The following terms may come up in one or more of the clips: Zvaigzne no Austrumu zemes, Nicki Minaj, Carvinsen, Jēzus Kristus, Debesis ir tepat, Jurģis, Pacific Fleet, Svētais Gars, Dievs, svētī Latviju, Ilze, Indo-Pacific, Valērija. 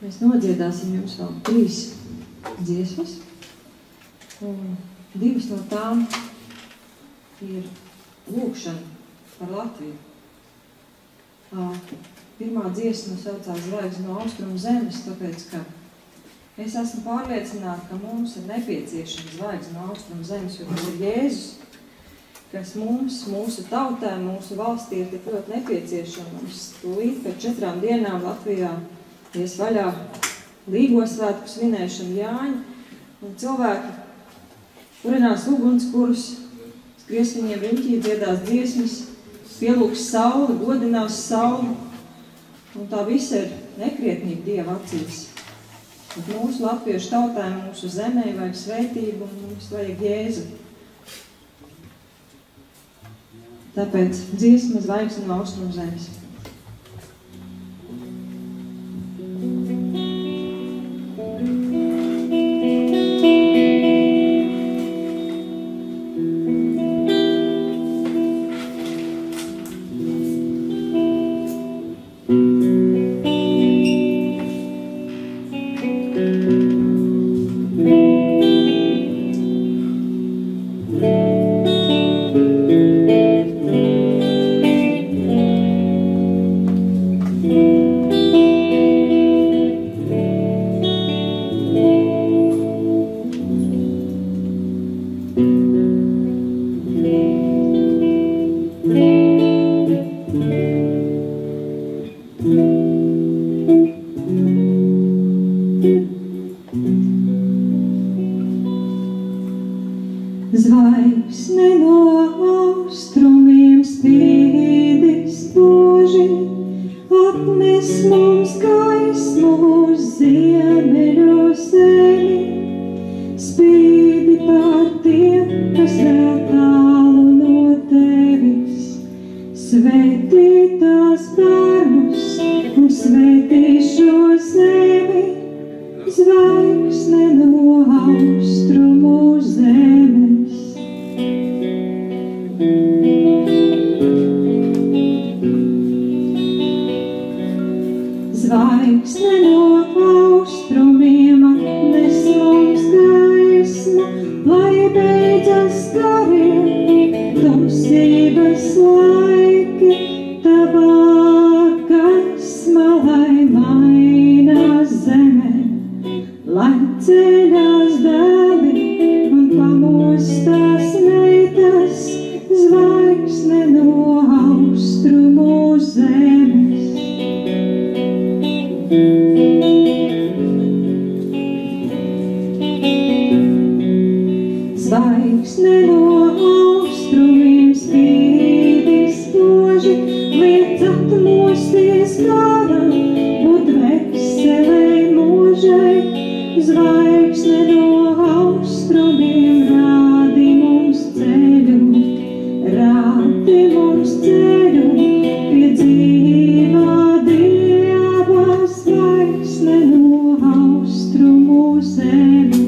Mēs nodziedāsim jums vēl 3 dziesmas. 2 no tām ir lūkšana par Latviju. Pirmā dziesma saucās Zvaigzne no Austrumu zemes, tāpēc, ka es esmu pārliecināta, ka mums ir nepieciešama zvaigzne no austrumu zemes, jo tas ir Jēzus, kas mums, mūsu tautē, mūsu valstī ir tik ļoti nepieciešama. Mums līdz pēc 4 dienām Latvijā ies vaļā Līgosvētku svinēšana Jāņa, un cilvēki kurinās ugunskurus, skries viņiem riņķī, dziedās dziesmas, pielūgs sauli, godinās sauli, un tā visa ir nekrietnība Dieva acīs. Bet mūsu latviešu tautā, mūsu zemē vajag svētību un mums vajag Jēzu. Tāpēc dziesma Zvaigzne no Austrumu zemes. Zvaigzne no austrumiem spīdi spoži, atnes mums gaismu uz ziemeļu zemi, spīdi pār tiem, kas vēl tālu no tevis. Svētī tās bērnus un svētī šo zemi, zvaigzne no austrumu zemes. Zvaigzne no austrumiem atnes mums gaismu, lai beidzas kariem, tumsības laiki, tavā gaisma, lai maina zeme, lai ceļās dēli un pamostās meitas, zvaigzne no austrumu zemes. Zvaigzne no austrumiem spīdi spoži, liec atmosties garam un veselai mūžai. Zvaigzne no austrumiem rādi mums ceļu, rādi mums ceļu pie dzīvā Dieva. Zvaigzne no austrumu zemes.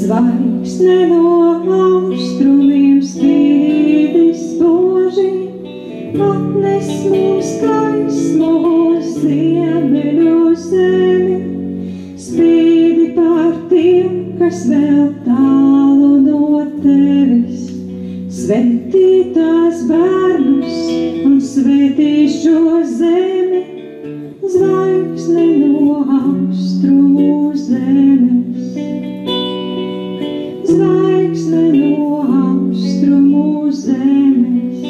Zvaigzne no austrumiem spīdi spoži, atnes mums gaismu uz ziemeļu zemi, spīdi pār tiem, kas vēl tālu no tevis. Svētī tās bērnus un svētī šo zemi, zvaigzne no austrumu zemes. Zvaigzne no austrumu zemes.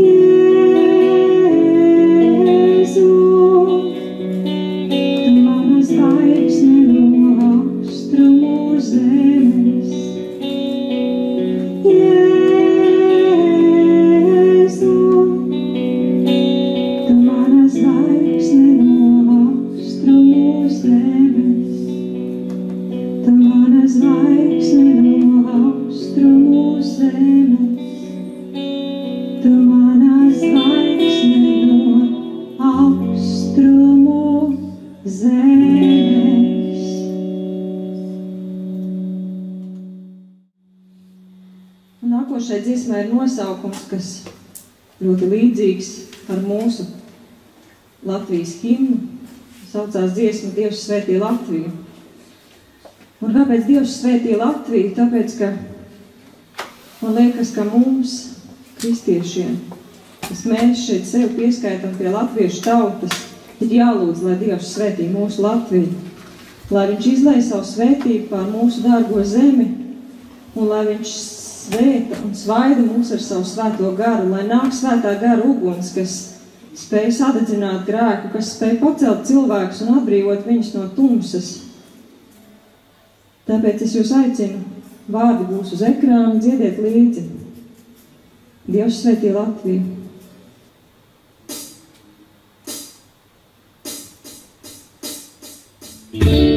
Jēzu, tu mana zvaigzne no austrumu zemes. Jēzu, tu mana zvaigzne no austrumu zemes. nākošai dziesmai ir nosaukums, kas ļoti līdzīgs par mūsu Latvijas himnu. Saucās dziesma Dievs, svētī Latviju. Un kāpēc Dievs svētī Latviju? Tāpēc, ka man liekas, ka mums, kristiešiem, kas mēs šeit sevi pieskaitam pie latviešu tautas, ir jālūdz, lai Dievs svētī mūsu Latviju, lai Viņš izlai savu svētību pār mūsu dārgo zemi, un lai Viņš svēta un svaida mūs ar savu svēto garu, lai nāk svētā gara uguns, kas spēj sadedzināt grēku, kas spēj pacelt cilvēkus un atbrīvot viņus no tumsas. Tāpēc es jūs aicinu, vārdi būs uz ekrāna, dziediet līdzi. Dievs svētī Latviju. Thank you.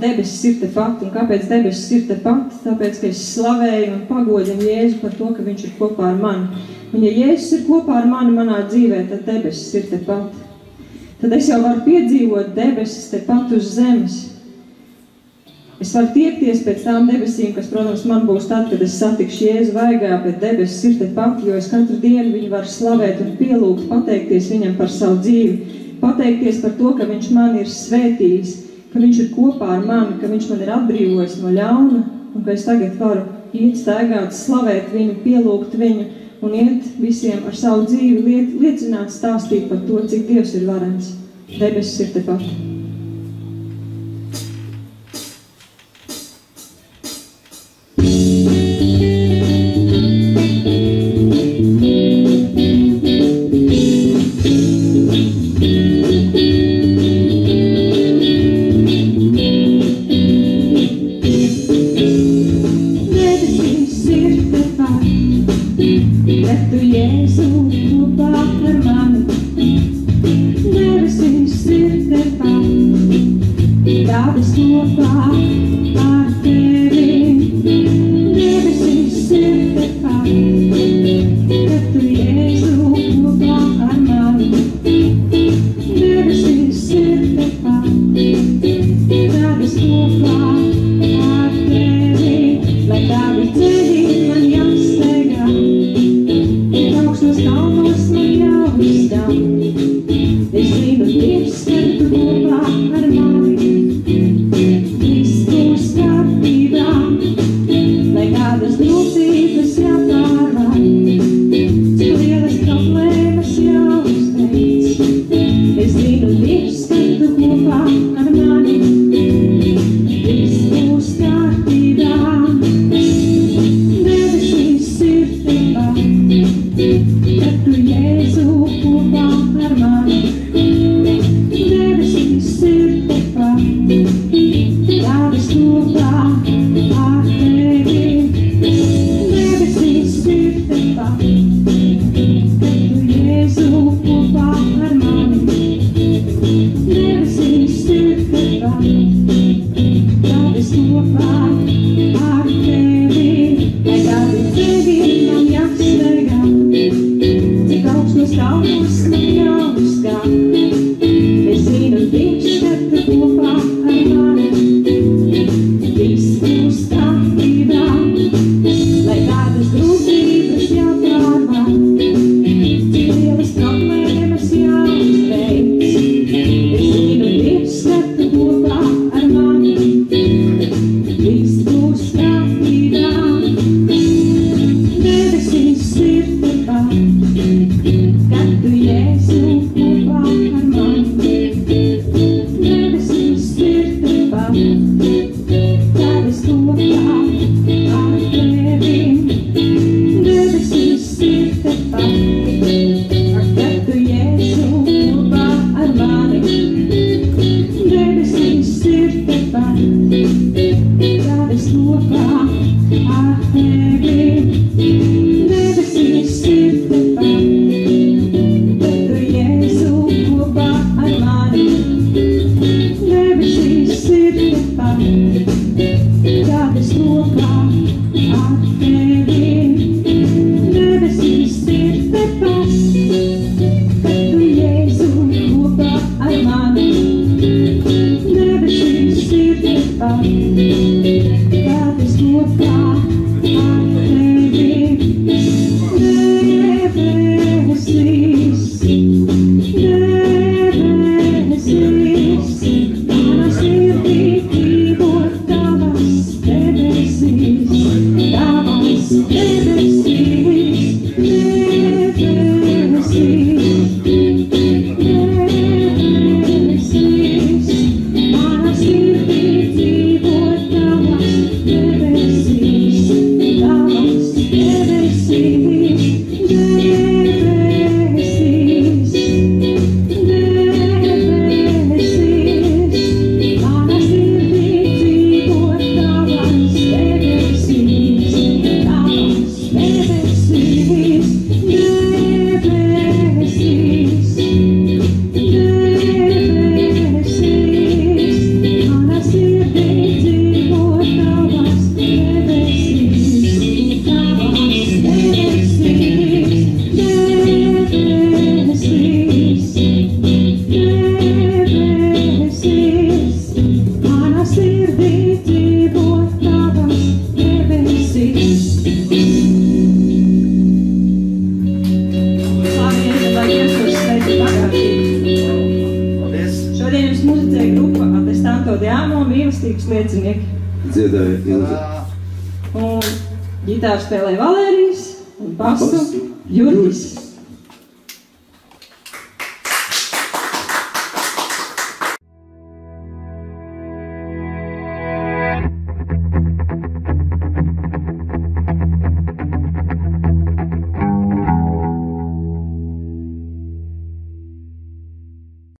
Debesis ir tepat, un kāpēc debesis ir tepat? Tāpēc, ka es slavēju un pagodinu Jēzu par to, ka viņš ir kopā ar mani. Un ja Jēzus ir kopā ar mani manā dzīvē, tad debesis ir tepat. Tad es jau varu piedzīvot debesis tepat uz zemes. Es varu tiekties pēc tām debesīm, kas, protams, man būs tad, kad es satikšu Jēzu vaigā, bet debesis ir tepat, jo es katru dienu viņu varu slavēt un pielūgt, pateikties viņam par savu dzīvi, pateikties par to, ka viņš mani ir svētījis, ka viņš ir kopā ar mani, ka viņš man ir atbrīvojis no ļauna, un ka es tagad varu iet staigāt, slavēt viņu, pielūgt viņu, un iet visiem ar savu dzīvi liecināt, stāstīt par to, cik Dievs ir varens. Debesis ir tepat. Es zinu, Dievs ir kopā ar mani. Es to dēmu un mīlestības liecinieki. Dziedāja Ilze. Un ģitāru spēlē Valērijas un basu Jurģis.